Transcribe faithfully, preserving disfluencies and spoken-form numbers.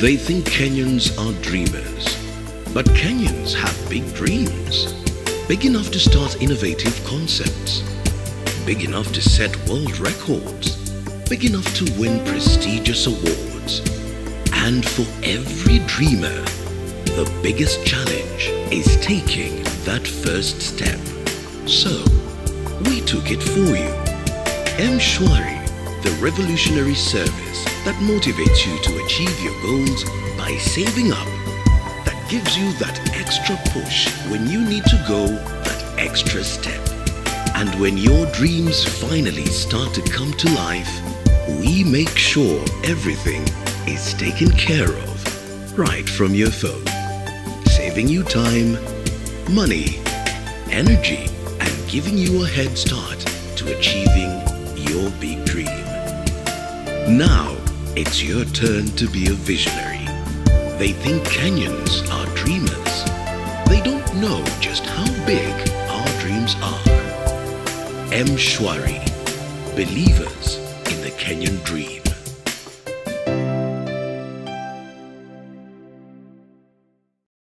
They think Kenyans are dreamers, but Kenyans have big dreams, big enough to start innovative concepts, big enough to set world records, big enough to win prestigious awards. And for every dreamer, the biggest challenge is taking that first step. So, we took it for you. M-Shwari, the revolutionary service that motivates you to achieve your goals by saving up, that gives you that extra push when you need to go that extra step. And when your dreams finally start to come to life, we make sure everything is taken care of right from your phone, saving you time, money, energy, and giving you a head start to achieving your big dream. Now, it's your turn to be a visionary. They think Kenyans are dreamers. They don't know just how big our dreams are. M-Shwari, believers in the Kenyan dream.